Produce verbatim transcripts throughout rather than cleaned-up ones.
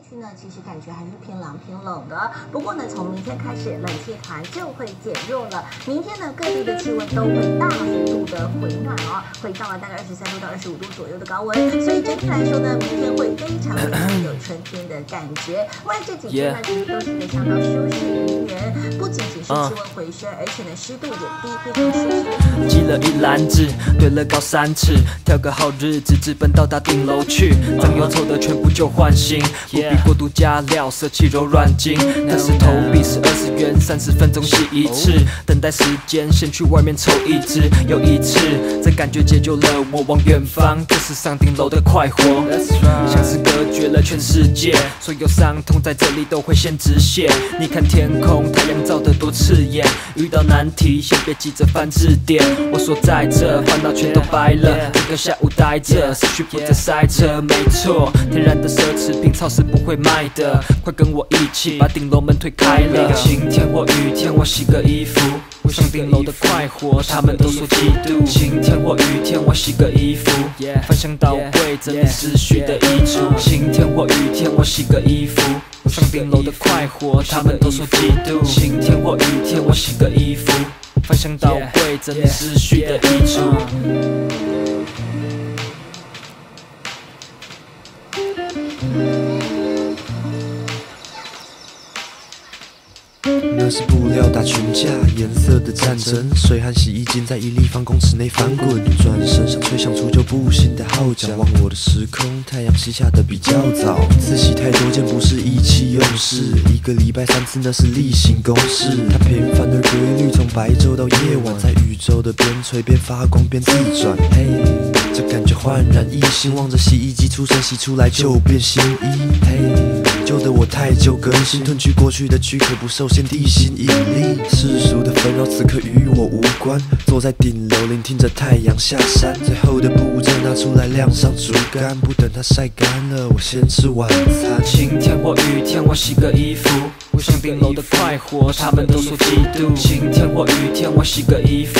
地区呢，其实感觉还是偏凉偏冷的。不过呢，从明天开始，冷气团就会减弱了。明天呢，各地的气温都会大幅度的回暖啊、哦，回到了大概二十三度到二十五度左右的高温。所以整体来说呢，明天会非常的有春天的感觉。外这几天呢，其实都是非常的舒适宜人，不仅仅是气温回升，而且呢，湿度也低，非常舒适。积了一篮子，堆了高三尺，挑个好日子，直奔到达顶楼去。脏又臭的全部就换新。 不必过度加料，舍弃柔软筋。但是投币是二十元，三十分钟洗一次。等待时间，先去外面抽一支又一次。这感觉解救了我，往远方就是上顶楼的快活。像是隔绝了全世界，所有伤痛在这里都会先止血。你看天空，太阳照得多刺眼。遇到难题，先别急着翻字典。我所在这，烦恼全都白了。整个下午待着，思绪不再塞车。没错，天然的奢侈品。 超市不会卖的，快跟我一起把顶楼门推开了。晴天或雨天，我洗个衣服。上顶楼的快活，他们都说嫉妒。晴天或雨天，我洗个衣服。翻箱倒柜，整理思绪的衣橱。晴天或雨天，我洗个衣服。上顶楼的快活，他们都说嫉妒。晴天或雨天，我洗个衣服。翻箱倒柜，整理思绪的衣橱。 那是布料打群架，颜色的战争。水和洗衣精在一立方公尺内翻滚。转身想吹响除旧布新的号角。忘我的时空，太阳西下的比较早。自洗太多件不是意气用事，一个礼拜三次那是例行公事。它平凡而规律，从白昼到夜晚，在宇宙的边陲边发光边自转。嘿，这感觉焕然一新，望着洗衣机出神洗出来就变新衣。嘿。 旧的我太久更新，吞去过去的躯壳，不受限地心引力。世俗的纷扰，此刻与我无关。坐在顶楼，聆听着太阳下山。最后的步骤拿出来晾上竹竿，不等它晒干了，我先吃晚餐。晴天或雨天，我洗个衣服。上顶楼的快活，他们都说嫉妒。晴天或雨天，我洗个衣服。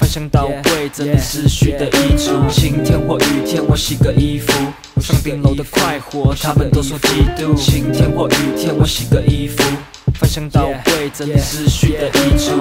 翻箱倒柜，整理思绪的衣橱。晴天或雨天，我洗个衣服。 上顶楼的快活，他们都说嫉妒。晴天或雨天，我洗个衣服，翻箱倒柜，整理思绪的衣橱。